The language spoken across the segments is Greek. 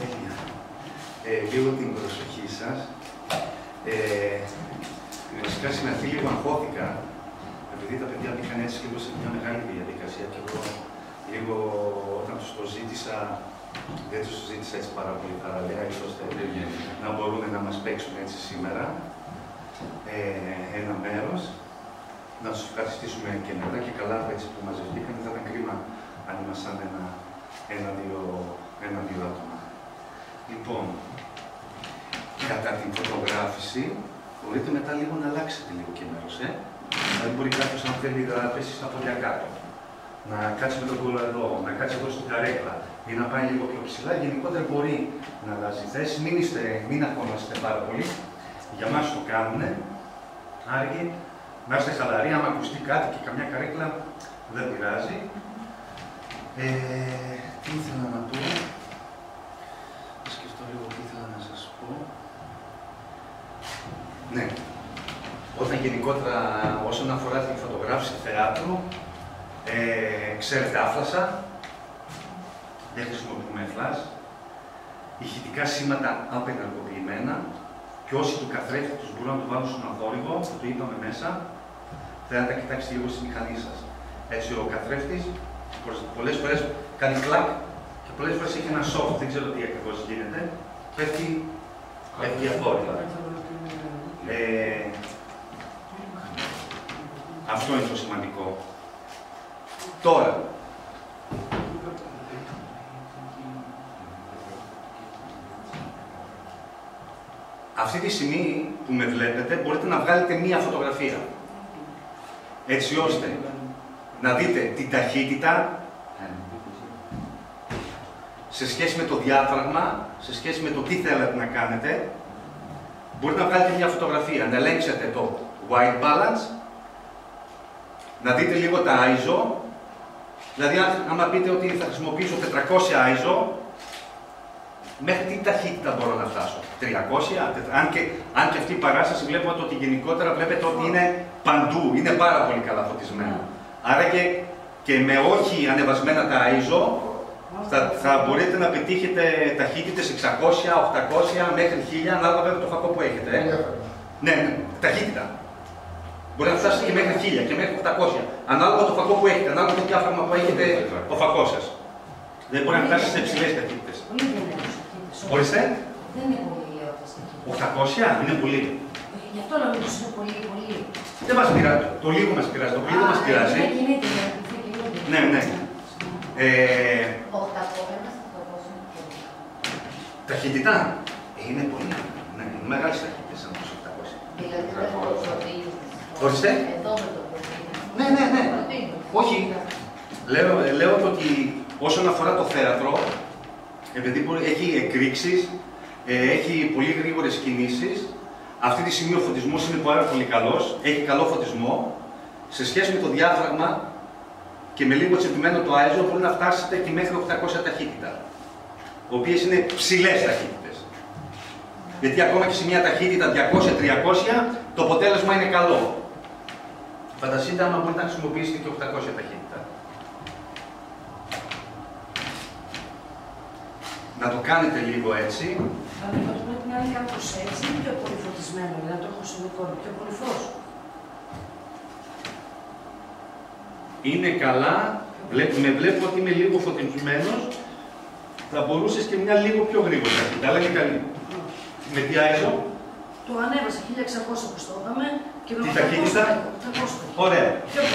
Τέλεια. Λίγο την προσοχή σας. Βασικά συναντή λίγο αγχώθηκα, επειδή τα παιδιά μπήκαν έτσι λίγο σε μια μεγάλη διαδικασία και εγώ λίγο όταν τους το ζήτησα, δεν τους ζήτησα έτσι πάρα πολύ παραλέα, ώστε να μπορούν να μας παίξουν έτσι σήμερα ένα μέρος. Να τους ευχαριστήσουμε και μετά και καλά έτσι που μαζευτήκαν. Θα ήταν κρίμα αν ήμασταν ένα-δύο άτομα. Λοιπόν, κατά την φωτογράφηση, μπορείτε μετά λίγο να αλλάξετε λίγο και μέρος, Δηλαδή μπορεί κάποιος αν θέλει να πέσει στα φωτιά κάτω, να κάτσει με τον κόλλο εδώ, να κάτσει εδώ στην καρέκλα ή να πάει λίγο πιο ψηλά. Γενικότερα μπορεί να αλλάζει θέση. Μην αγχώνεστε πάρα πολύ. Για μας το κάνουνε. Άργη, να είστε χαλαροί, άμα ακουστεί κάτι και καμιά καρέκλα, δεν πειράζει. Τι ήθελα να πω, θα σκεφτώ λίγο τι ήθελα να σας πω. Ναι, όταν γενικότερα όσον αφορά την φωτογράφηση θεάτρου, ξέρετε άφλασα, δεν χρησιμοποιούμε φλας, ηχητικά σήματα απενεργοποιημένα, και όσοι του καθρέφτη τους μπορούν να του βάλουν στον αδόρυβο, που το είπαμε μέσα, θα τα κοιτάξετε λίγο στη μηχανή σας. Έτσι, ο καθρέφτης πολλές φορές κάνει κλακ και πολλές φορές έχει ένα soft, δεν ξέρω τι ακριβώς γίνεται, πέφτει η αδόρυβα. Αυτό είναι το σημαντικό. Τώρα, αυτή τη στιγμή που με βλέπετε, μπορείτε να βγάλετε μία φωτογραφία. Έτσι ώστε να δείτε την ταχύτητα σε σχέση με το διάφραγμα, σε σχέση με το τι θέλετε να κάνετε. Μπορείτε να βγάλετε μία φωτογραφία, να ελέγξετε το white balance, να δείτε λίγο τα ISO. Δηλαδή, άμα πείτε ότι θα χρησιμοποιήσω 400 ISO, μέχρι τι ταχύτητα μπορώ να φτάσω, 300, αν και αυτή η παράσταση βλέπετε ότι γενικότερα βλέπετε ότι είναι παντού, είναι πάρα πολύ καλά φωτισμένα. Άρα και με όχι ανεβασμένα τα ISO θα μπορείτε να πετύχετε ταχύτητες 600, 800 μέχρι 1000, ανάλογα βέβαια το φακό που έχετε. Ναι, ταχύτητα. Μπορεί να φτάσετε και μέχρι 1000 και μέχρι 800, ανάλογα το φακό που έχετε, ανάλογα το διάφραγμα που έχετε το φακό σας. Δεν μπορεί να φτάσει σε υψηλές ταχύτητες. Ορίστε. Δεν είναι πολύ η ταχύτητα. 800 είναι πολύ. Γι' αυτό νομίζω ότι είναι πολύ, πολύ. Δεν μας πειράζει. Το λίγο μας πειράζει. Το πολύ δεν μας πειράζει. Ναι. 800. Ταχύτητα. Είναι πολύ. Ναι, είναι μεγάλες ταχύτητες από τους 800. Δηλαδή δεν το προτείνει. Ορίστε. Εδώ με το προτείνει. Ναι. Όχι. Λέω ότι όσον αφορά το θέατρο, επειδή έχει εκρήξεις, έχει πολύ γρήγορες κινήσεις, αυτή τη στιγμή ο φωτισμός είναι πάρα πολύ καλός, έχει καλό φωτισμό. Σε σχέση με το διάφραγμα και με λίγο τσιμπημένο το ISO, μπορεί να φτάσετε και μέχρι 800 ταχύτητα, οι οποίες είναι ψηλές ταχύτητες. Γιατί ακόμα και σε μια ταχύτητα 200-300, το αποτέλεσμα είναι καλό. Φανταστείτε άμα μπορείτε να χρησιμοποιήσετε και 800 ταχύτητα. Να το κάνετε λίγο έτσι. Νομίζω ότι πρέπει να είναι κάπως έτσι, είναι πιο πολύ φωτισμένο, δηλαδή το έχω συνεχώς, πιο πολύ φως. Είναι καλά, με βλέπω ότι είμαι λίγο φωτισμένος, θα μπορούσες και μια λίγο πιο γρήγορη ταχύτητα, αλλά είναι καλή. Με τι ISO? Το ανέβασε 1600 που στο είπαμε και με 800. Ωραία.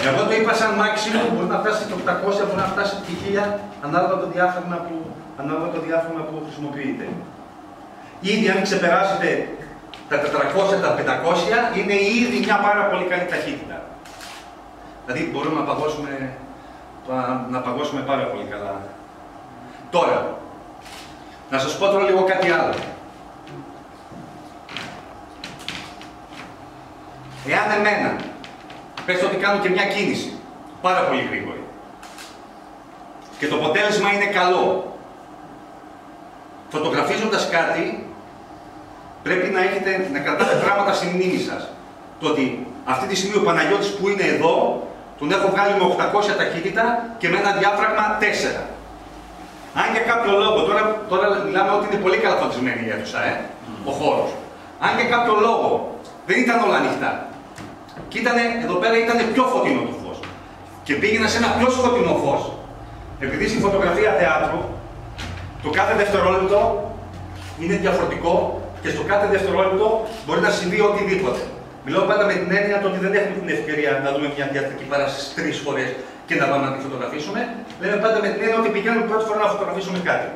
Εγώ το είπα σαν maximum, μπορεί να φτάσει και 800, μπορεί να φτάσει και 1000, ανάλογα το διάφραγμα που... ανάλογα το διάφραγμα που χρησιμοποιείτε. Ήδη αν ξεπεράσετε τα 400, τα 500, είναι ήδη μια πάρα πολύ καλή ταχύτητα. Δηλαδή μπορούμε να παγώσουμε πάρα πολύ καλά. Τώρα, να σας πω τώρα λίγο κάτι άλλο. Εάν εμένα, πες ότι κάνω και μια κίνηση, πάρα πολύ γρήγορη, και το αποτέλεσμα είναι καλό, φωτογραφίζοντας κάτι, πρέπει να κρατάτε πράγματα στη μνήμη σας. Το ότι αυτή τη στιγμή ο Παναγιώτης που είναι εδώ, Τον έχω βγάλει με 800 ταχύτητα και με ένα διάφραγμα 4. Αν για κάποιο λόγο, τώρα μιλάμε ότι είναι πολύ καλαφατισμένη η αίθουσα, ο χώρος. Αν για κάποιο λόγο δεν ήταν όλα ανοιχτά και εδώ πέρα ήταν πιο φωτεινό το φως και πήγαινα σε ένα πιο σκοτεινό φως, επειδή στη φωτογραφία θεάτρου το κάθε δευτερόλεπτο είναι διαφορετικό και στο κάθε δευτερόλεπτο μπορεί να συμβεί οτιδήποτε. Μιλάω πάντα με την έννοια ότι δεν έχουμε την ευκαιρία να δούμε μια θεατρική παράσταση 3 φορές και να πάμε να τη φωτογραφίσουμε. Λέμε πάντα με την έννοια ότι πηγαίνουμε πρώτη φορά να φωτογραφίσουμε κάτι.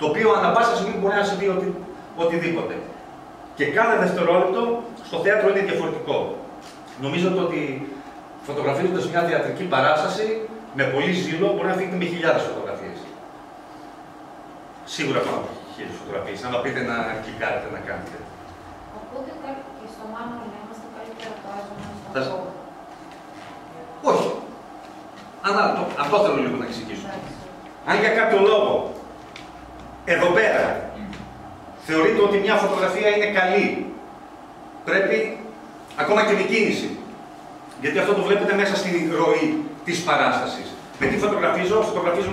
Το οποίο ανά πάσα στιγμή μπορεί να συμβεί οτιδήποτε. Και κάθε δευτερόλεπτο στο θέατρο είναι διαφορετικό. Νομίζω ότι φωτογραφίζοντας μια θεατρική παράσταση με πολύ ζήλο μπορεί να φύγετε με 1000 φωτογραφίες. Σίγουρα πάνω από 1000 φωτογραφίες. Αν πείτε να κλικάρετε, να κάνετε. Οπότε και στο μάνο να είμαστε καλύτερα από το άσμα. Όχι. Αυτό θέλω λίγο να εξηγήσω. Αν για κάποιο λόγο εδώ πέρα θεωρείτε ότι μια φωτογραφία είναι καλή, πρέπει ακόμα και την κίνηση. Γιατί αυτό το βλέπετε μέσα στην ροή της παράστασης. Με τι φωτογραφίζω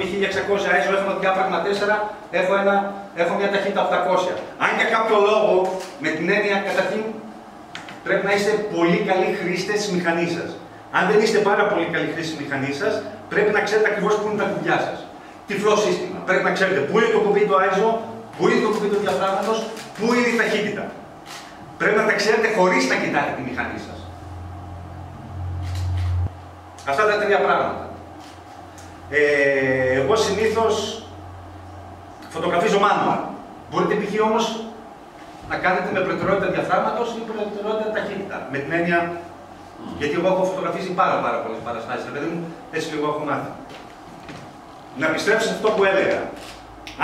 με 1600 ISO, έχω ένα διάφραγμα 4, έχω μια ταχύτητα 800. Αν για κάποιο λόγο, με την έννοια καταρχήν, πρέπει να είστε πολύ καλοί χρήστες της μηχανής σας. Αν δεν είστε πάρα πολύ καλοί χρήστες της μηχανής σας, πρέπει να ξέρετε ακριβώς πού είναι τα κουμπιά σας. Τυφλό σύστημα. Πρέπει να ξέρετε πού είναι το κουμπί του ISO, πού είναι το κουμπί του διαφράγματος, πού είναι η ταχύτητα. Πρέπει να τα ξέρετε χωρίς να κοιτάτε τη μηχανή σας. Αυτά τα 3 πράγματα. Εγώ συνήθως φωτογραφίζω μάνουα. Μπορείτε π.χ. όμως να κάνετε με προτεραιότητα διαφράγματος ή προτεραιότητα ταχύτητα. Με την έννοια, γιατί εγώ έχω φωτογραφίσει πάρα πολλές παραστάσεις, δηλαδή μου έτσι και εγώ έχω μάθει. Να επιστρέψω σε αυτό που έλεγα.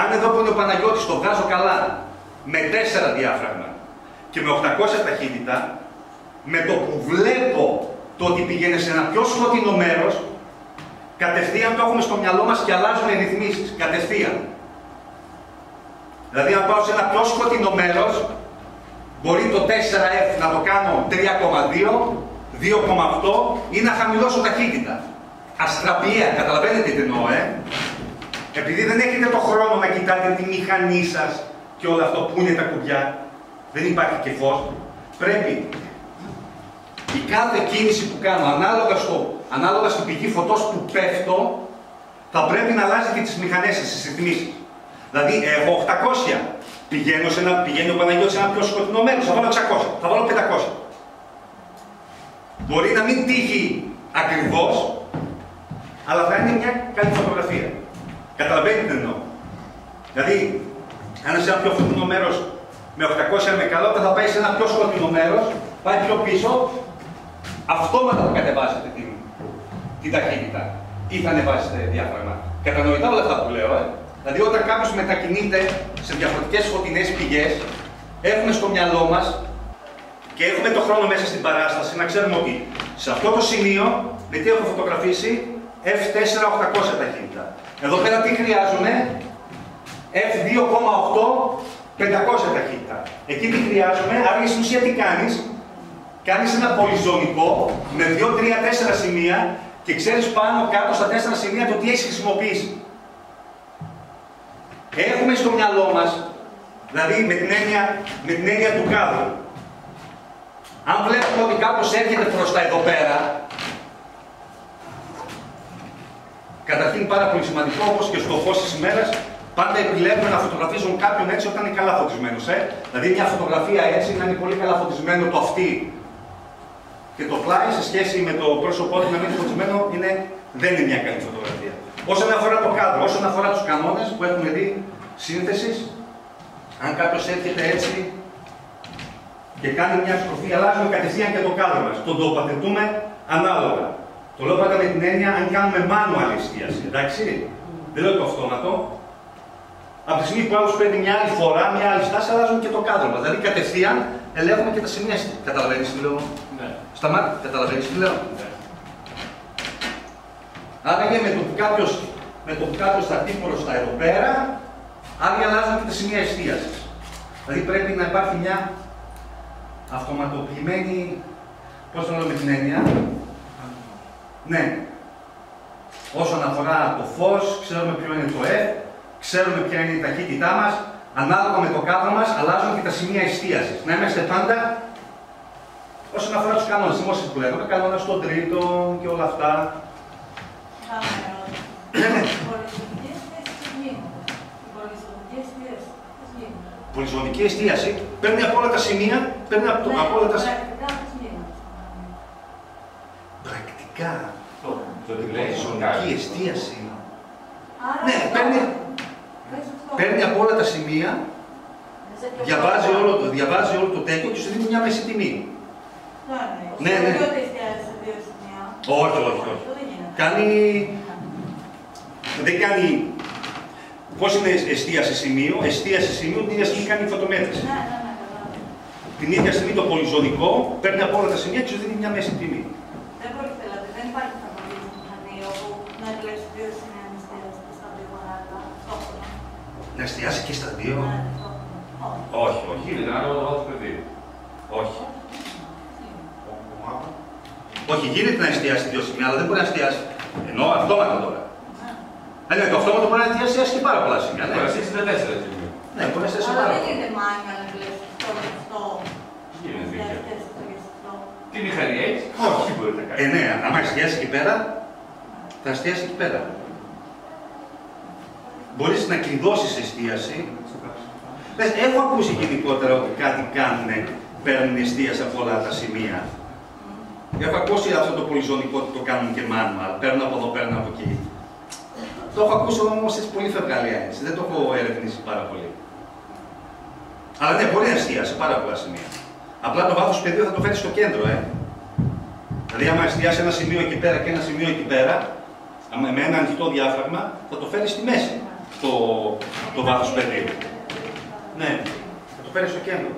Αν εδώ που είναι ο Παναγιώτης το βγάζω καλά, με 4 διάφραγμα και με 800 ταχύτητα, με το που βλέπω το ότι πηγαίνει σε ένα πιο σκοτεινό μέρος, κατευθείαν το έχουμε στο μυαλό μας και αλλάζουν οι ρυθμίσεις. Κατευθείαν. Δηλαδή, αν πάω σε ένα πιο σκοτεινό μέρος, μπορεί το 4F να το κάνω 3,2, 2,8 ή να χαμηλώσω ταχύτητα. Αστραπία, καταλαβαίνετε τι εννοώ, Επειδή δεν έχετε το χρόνο να κοιτάτε τη μηχανή σας και όλο αυτό που είναι τα κουμπιά, δεν υπάρχει και φως. Πρέπει η κάθε κίνηση που κάνω ανάλογα στην πηγή φωτός που πέφτω, θα πρέπει να αλλάζει και τις μηχανές σας, τις ρυθμίσεις. Δηλαδή, εγώ 800 πηγαίνει ο Παναγιώτης σε ένα πιο σκοτεινό μέρος, θα βάλω 600, θα βάλω 500. Μπορεί να μην τύχει ακριβώς, αλλά θα είναι μια καλή φωτογραφία. Καταλαβαίνετε τι εννοώ. Δηλαδή, αν είναι σε ένα πιο φωτεινό μέρος με 800 με καλό, θα πάει σε ένα πιο σκοτεινό μέρος, πάει πιο πίσω, αυτόματα θα κατεβάσετε την ταχύτητα ή θα ανεβάσετε διάφραγμα. Κατανοητά όλα αυτά που λέω, Δηλαδή, όταν κάποιος μετακινείται σε διαφορετικές φωτεινές πηγές, έχουμε στο μυαλό μας και έχουμε το χρόνο μέσα στην παράσταση να ξέρουμε ότι σε αυτό το σημείο, με τι έχω φωτογραφίσει, F4 800 ταχύτητα. Εδώ πέρα τι χρειάζομαι, F2,8 500 ταχύτητα. Εκεί τι χρειάζομαι, άρα στην ουσία τι κάνεις. Κάνεις ένα πολυζωνικό με 2, 3, 4 σημεία και ξέρεις πάνω κάτω στα 4 σημεία το τι έχεις χρησιμοποιήσει. Έχουμε στο μυαλό μας, δηλαδή με την έννοια του κάδρου. Αν βλέπουμε ότι κάποιος έρχεται προς τα εδώ πέρα, καταρχήν πάρα πολύ σημαντικό, όπως και στο φως της ημέρας, πάντα επιλέγουμε να φωτογραφίζουν κάποιον έτσι όταν είναι καλά φωτισμένος. Δηλαδή μια φωτογραφία έτσι να είναι πολύ καλά φωτισμένο το αυτί και το πλάι σε σχέση με το πρόσωπό του να μην είναι φωτισμένο, δεν είναι μια καλή φωτογραφία. Όσον αφορά το κάδρο, όσον αφορά τους κανόνες που έχουμε δει σύνθεσης, αν κάποιος έρχεται έτσι και κάνει μια στροφή, αλλάζουμε κατευθείαν και το κάδρο μας. Τον τοποθετούμε ανάλογα. Το λέω πάντα με την έννοια αν κάνουμε manual εστίαση, εντάξει. Δεν λέω το αυτόματο. Από τη στιγμή που άλλος παίρνει μια άλλη φορά, μια άλλη στάση, αλλάζουν και το κάδρο μας. Δηλαδή κατευθείαν ελέγχουμε και τα σημεία. Καταλαβαίνεις τι λέω. Ναι. Σταμάτη, καταλαβαίνεις τι λέω. Ναι. Άρα και με το που κάποιος θα τύχει μπροστά εδώ πέρα, άλλοι αλλάζουν και τα σημεία εστίασης. Δηλαδή πρέπει να υπάρχει μια αυτοματοποιημένη, πώς το λέω με την έννοια, ναι, όσον αφορά το φως, ξέρουμε ποιο είναι το F, ξέρουμε ποια είναι η ταχύτητά μας, ανάλογα με το κάδρο μας αλλάζουν και τα σημεία εστίασης. Να είμαστε πάντα όσον αφορά τους κανόνες, δημόσιες που λέγαμε, κανόνα στον τρίτο και όλα αυτά. Πολυζωνική εστίαση παίρνει από όλα τα σημεία, παίρνει από, ναι, από όλα τα σημεία. Πρακτικά. Πολυζωνική εστίαση. Άρα, ναι, παίρνει από όλα τα σημεία, διαβάζει όλο το τέκιο και σου δίνει μια μέση τιμή. Ναι, ναι. Δεν εστιάζει σε δύο σημεία. Όχι, όχι, όχι. Κάνει... Δεν κάνει... Πώς είναι εστίαση σημείου? Εστίαση σημείου την ίδια στιγμή κάνει φωτομέτρηση. Την ίδια στιγμή το πολυζωνικό παίρνει από όλα τα σημεία και σου δίνει μια μέση τιμή. Δεν μπορεί, δηλαδή, δεν υπάρχει καθόλου στην μηχανή όπου να εκλέξει δύο σημεία να εστιάσει στα δύο γονάτα. Να εστιάσει και στα δύο. Όχι, όχι. Είναι άλλο το παιδί. Όχι. Όχι, γίνεται να εστιάσει δύο σημεία, αλλά δεν μπορεί να εστιάσει. Εννοώ αυτόματα τώρα. Ναι, το αυτόματο μπορεί να εστιάσει και πάρα πολλά σημεία. Ναι, μπορεί να εστιάσει πάρα πολλά. Αλλά δεν είναι μάνια να βλέπει αυτό και αυτό. Τι μηχανή έχει, όχι μπορεί να κάνει. Ναι, άμα εστιάσει εκεί πέρα, θα εστιάσει εκεί πέρα. Μπορεί να κλειδώσει εστίαση. Έχω ακούσει γενικότερα ότι κάτι κάνουν, παίρνουν εστίαση από όλα τα σημεία. Έχω ακούσει αυτό το πολυζωνικό ότι το κάνουν και μάνια. Παίρνουν από εδώ, παίρνουν από εκεί. Το έχω ακούσει όμως έτσι πολύ φευγαλία, δεν το έχω ερευνήσει πάρα πολύ. Αλλά ναι, μπορεί να εστιάσει πάρα πολλά σημεία. Απλά το βάθος πεδίου θα το φέρει στο κέντρο, Δηλαδή, άμα εστιάσει ένα σημείο εκεί πέρα και ένα σημείο εκεί πέρα, με ένα ανοιχτό διάφραγμα, θα το φέρει στη μέση το βάθος πεδίου. Ναι, θα το φέρει στο κέντρο.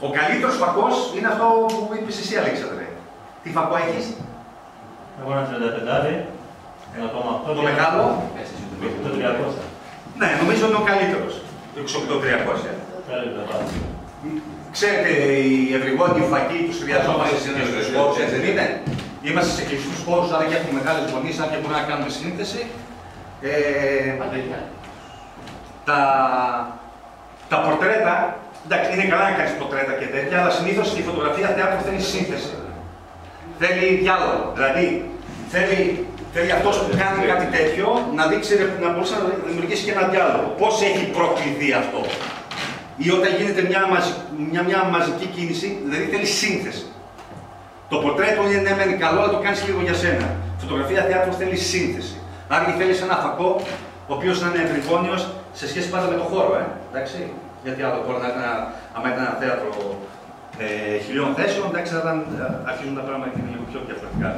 Ο καλύτερος φακός είναι αυτό που είπες εσύ, Αλέξανδρε. Τι φακό έχεις? Εγώ ένα 35, 1,8. Το μεγάλο, το 300. Ναι, νομίζω είναι ο καλύτερος. Το 300. Ξέρετε, οι ευρυγόνιοι φακοί τους χρειαζόμαστε σε συνήθους χώρους, έτσι δεν είναι? Είμαστε σε κλειστούς χώρους, άρα και έχουμε μεγάλες γωνίες, άρα και μπορούμε να κάνουμε σύνθεση. Τα πορτρέτα, εντάξει, είναι καλά να κάνεις πορτρέτα και τέτοια, αλλά συνήθως στη φωτογραφία θεάτρου θέλει σύνθεση. Θέλει διάλογο. Δηλαδή, θέλει αυτός που κάνει κάτι τέτοιο να δείξει, να μπορούσε να δημιουργήσει και ένα διάλογο. Πώς έχει προκληθεί αυτό. Ή όταν γίνεται μια μαζική κίνηση, δηλαδή θέλει σύνθεση. Το πορτρέτο είναι ναι, μεν καλό, αλλά το κάνεις λίγο για σένα. Φωτογραφία θεάτρου θέλει σύνθεση. Άρα και θέλεις ένα φακό, ο οποίος να είναι ευρυβόνιος σε σχέση πάντα με το χώρο. Εντάξει. Γιατί άλλο μπορεί να ήταν ένα θέατρο 1000 θέσεων, εντάξει, όταν αρχίζουν τα πράγματα είναι λίγο πιο διαφορετικά.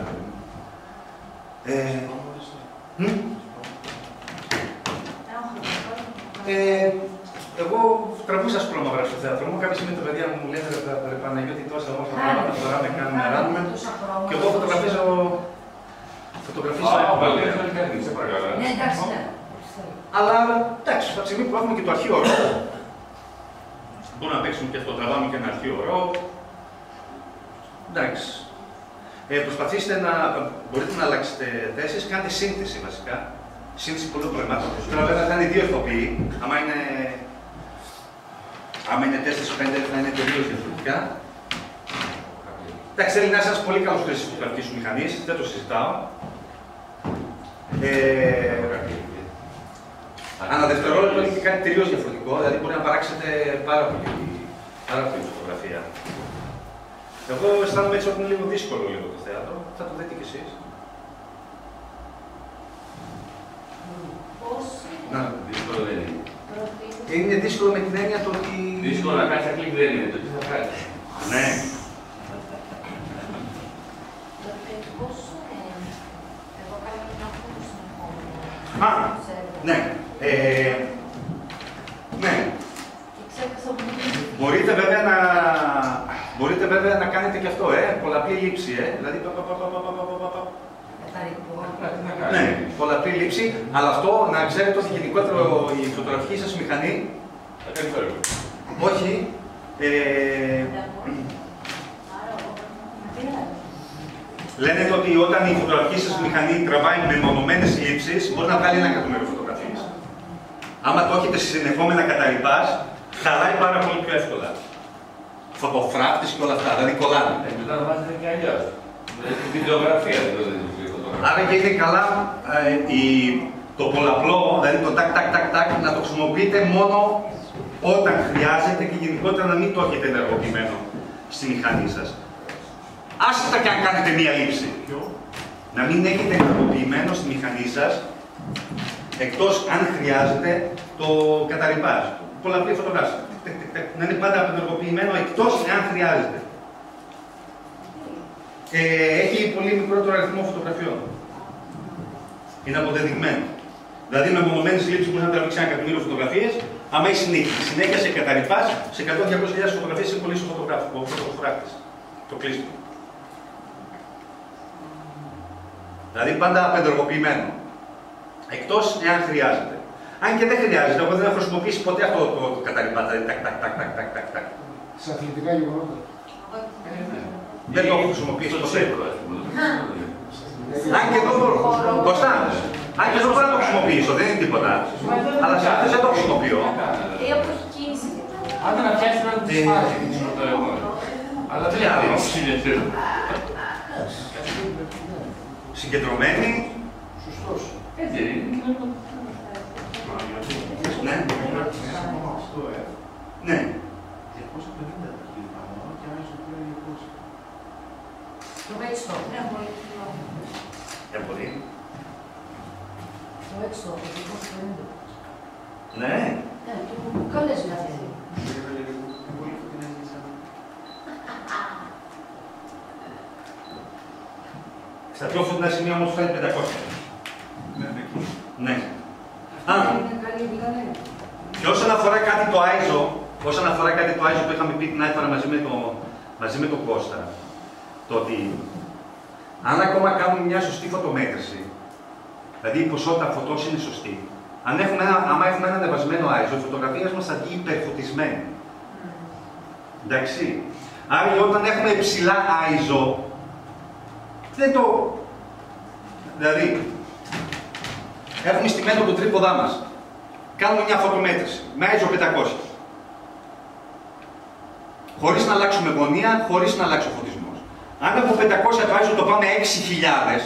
Εγώ τραβούσα σπρώμαυρα στο θέατρο μου, κάποια στιγμή τα παιδιά μου λένε «Ρε Παναγιώτη, τόσα όμορφα πράγματα τώρα με κάνουν να ράνουμε» και εγώ φωτογραφίζω... Ναι, εντάξει, ναι. Αλλά, εντάξει, στα στιγμή που έχουμε και το αρχείο ρόλο, μπορούν να παίξουν και αυτό, τραβάμε και ένα αρχείο ρο. Εντάξει. Προσπαθήστε να... μπορείτε να αλλάξετε θέσεις, κάντε σύνθεση βασικά. Σύνθεση πολλών πραγμάτων. Τώρα βέβαια θα είναι δύο ηθοποιοί. Άμα είναι 4-5 θα είναι τελείως διαφορετικά. Εντάξει, θέλει να είσαι ένας πολύ καλός χρήσης φωτογραφικής σου μηχανής, δεν το συζητάω. Ανά δευτερόλεπτο είναι και κάτι τελείως διαφορετικό, δηλαδή μπορεί να παράξετε πάρα πολύ φωτογραφία. Εγώ αισθάνομαι έτσι ότι είναι λίγο δύσκολο λίγο το θέατρο, θα το δείτε κι εσείς. Να, δύσκολο δεν είναι. Είναι δύσκολο με την έννοια το ότι... Δύσκολο να κάνεις κλικ δεν είναι, το τι θα κάνεις. Ναι. Εγώ κάνω και να έχω το συνεχόμενο. Ναι. Ναι. Μπορείτε βέβαια να κάνετε και αυτό, πολλαπλή λήψη, δηλαδή ναι, πολλαπλή λήψη, αλλά αυτό να ξέρετε ότι γενικότερα η φωτογραφική σας μηχανή... Όχι. Λένετε ότι όταν η φωτογραφική σας μηχανή τραβάει με μονομένες λήψεις, μπορεί να βγάλει 1.000.000 φωτογραφίες. Άμα το έχετε συνεχόμενα καταρρυπάς, χαλάει πάρα πολύ πιο εύκολα. Φωτοφράχτης και όλα αυτά, δηλαδή κολλάνε. Μετά να βάζετε και αλλιώς. Τη βιντεογραφία δηλαδή. Άρα και είναι καλά το πολλαπλό, δηλαδή το τακ-τακ-τακ, να το χρησιμοποιείτε μόνο όταν χρειάζεται και γενικότερα να μην το έχετε ενεργοποιημένο στη μηχανή σας. Άσχετα και αν κάνετε μία λήψη. Να μην έχετε ενεργοποιημένο στη μηχανή σας, εκτός αν χρειάζεται το καταρρυπάζ. Πολλαπλή φωτογράφηση. Να είναι πάντα απενεργοποιημένο, εκτός αν χρειάζεται. Έχει πολύ μικρότερο αριθμό φωτογραφιών. Είναι αποδεδειγμένο. Δηλαδή με μονομένες λήψεις μπορεί να τραβήξει 1.000.000 φωτογραφίες, άμα έχει συνέχεια σε καταρρυπάς, σε 100-200.000 φωτογραφίες είναι πολύ ισοφωτογράφικο, ο φωτογράφης. Το κλείστο. Δηλαδή πάντα απενεργοποιημένο. Εκτός εάν χρειάζεται. Αν και δεν χρειάζεται, εγώ δεν έχω χρησιμοποιήσει ποτέ αυτό το καταρρυπά. Δηλαδή τακ-τακ-τακ-τακ-τακ. Σε αθλητικά γεγονότα. Δεν το έχω χρησιμοποιήσει ποτέ. Αν και εδώ μπορώ να το χρησιμοποιήσω, δεν είναι τίποτα. Αλλά σε αυτές δεν το χρησιμοποιώ. Άντε να πιάσει έναν τσιμάκι. Αλλά τι άλλο. Συγκεντρωμένοι. Σωστός. Έτσι είναι. Ναι. Ναι. 250 τα χιλιάδια και άλλες το πήρε 200. Το έξω. Ναι, πολύ. Το έξω, το 250. Ναι. Ναι, το καλές δηλαδή. Στα πιο φωτεινά σημεία όμως θα είναι 500. Ναι. Α, και όσον αφορά κάτι το ISO, που είχαμε πει την άλλη φορά μαζί με τον Κώστα, το ότι αν ακόμα κάνουμε μια σωστή φωτομέτρηση, δηλαδή η ποσότητα φωτός είναι σωστή, αν έχουμε ένα ανεβασμένο ISO, η φωτογραφία μας θα βγει υπερφωτισμένη. Εντάξει. Άρα όταν έχουμε υψηλά ISO, δεν το... Δηλαδή, έχουμε στημένο το τρίποδά μας. Κάνουμε μια φωτομέτρηση με ISO 500. Χωρίς να αλλάξουμε γωνία, χωρίς να αλλάξει ο φωτισμός. Αν από 500 το ISO το πάμε 6.000,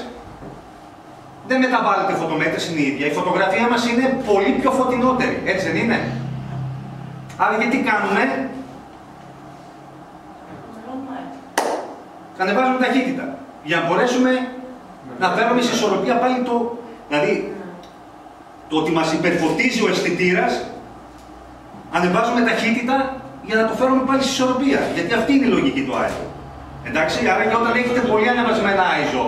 δεν μεταβάλλεται η φωτομέτρηση είναι η ίδια. Η φωτογραφία μας είναι πολύ πιο φωτεινότερη, έτσι δεν είναι? Άρα γιατί κάνουμε? Ανεβάζουμε ταχύτητα. Για να μπορέσουμε να φέρουμε σε ισορροπία πάλι το... Δηλαδή, το ότι μας υπερφωτίζει ο αισθητήρας, ανεβάζουμε ταχύτητα για να το φέρουμε πάλι σε ισορροπία. Γιατί αυτή είναι η λογική του ISO. Εντάξει, άρα και όταν έχετε πολύ ανεβασμένα ISO,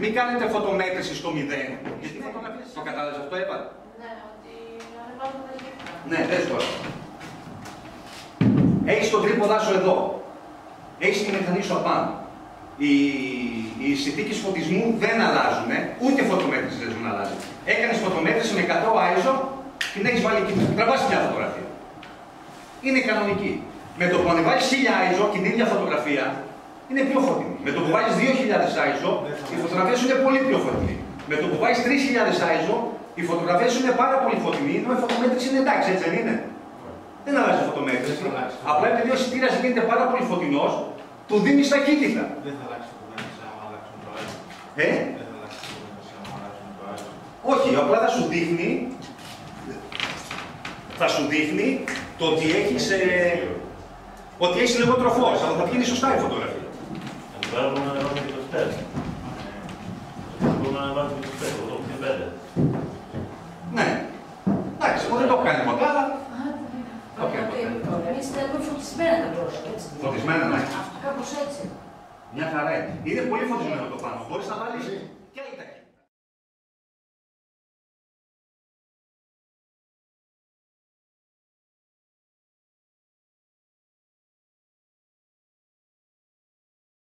μην κάνετε φωτομέτρηση στο 0. Γιατί φωτομέτρηση. Το κατάλαβες αυτό, έπατε? Ναι, ότι ανεβάζουμε ταχύτητα. Ναι, δες τώρα. Έχεις τον τρίποδά σου εδώ. Έχεις τη μηχανή σου απάνω. Οι συνθήκες φωτισμού δεν αλλάζουν, ούτε φωτομέτρηση δεν να αλλάζει. Έκανες φωτομέτρηση με 100 ISO και την έχεις βάλει εκεί. Τραβάς μια φωτογραφία. Είναι κανονική. Με το που ανεβάζεις 1000 ISO την ίδια φωτογραφία είναι πιο φωτεινή. Με το που βάζεις 2000 ISO η φωτογραφία σου είναι πολύ πιο φωτεινή. Με το που βάζεις 3000 ISO η φωτογραφία σου είναι πάρα πολύ φωτεινή. Ενώ η φωτομέτρηση είναι εντάξει, έτσι δεν είναι? Δεν αλλάζει φωτομέτρηση. Απλά επειδή ο αισθητήρας γίνεται πάρα πολύ φωτεινός, του δίνει ταχύτητα. Δεν θα αλλάξει φωτομέτρηση άμα αλλάξουν το ISO. Δεν θα αλλάξει φωτομέτρηση άμα αλλάξουν το ISO. Όχι, απλά θα σου δείχνει το ότι έχεις λιγότερο φως, αλλά θα βγαίνει σωστά η φωτογραφία. Μπορούμε να ανεβάζουμε και το στέλ. Μπορούμε να ανεβάζουμε και το στέλ, το 85. Ναι. Εντάξει, δεν το έχω κάνει ποτέ, αλλά... Εμείς τα έχουμε φωτισμένα τα πρόσωπα, έτσι. Φωτισμένα, ναι. Αυτό κάπως έτσι. Μια χαρά. Είναι πολύ φωτισμένο το πάνω, χωρίς να βάλεις...